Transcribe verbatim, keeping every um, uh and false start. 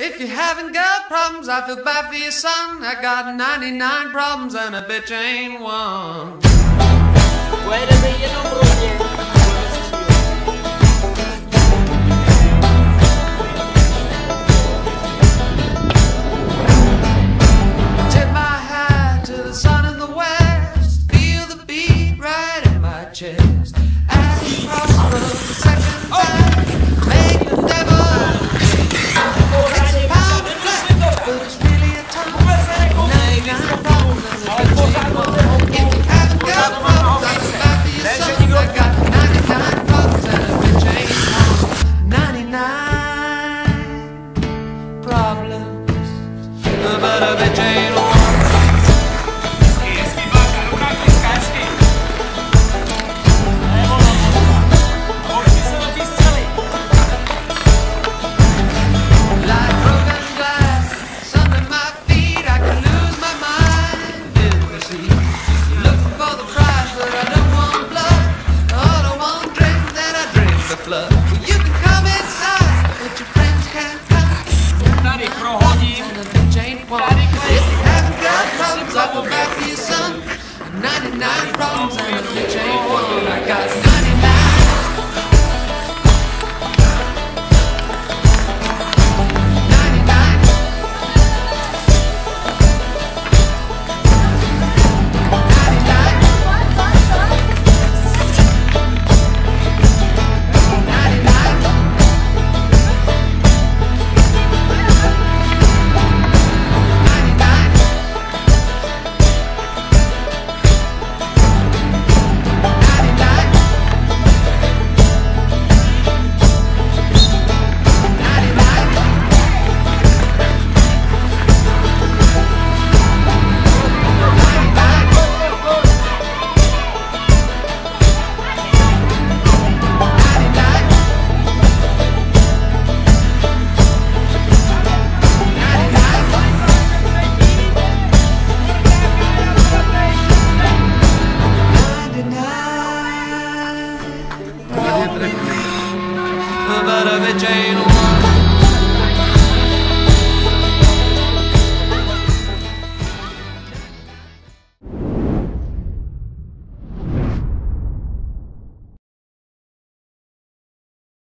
If you haven't got problems, I feel bad for your son. I got ninety-nine problems and a bitch ain't one. Tip my hat to the sun in the west. Feel the beat right in my chest. As you prosper, second time. Make the devil. But a bitch ain't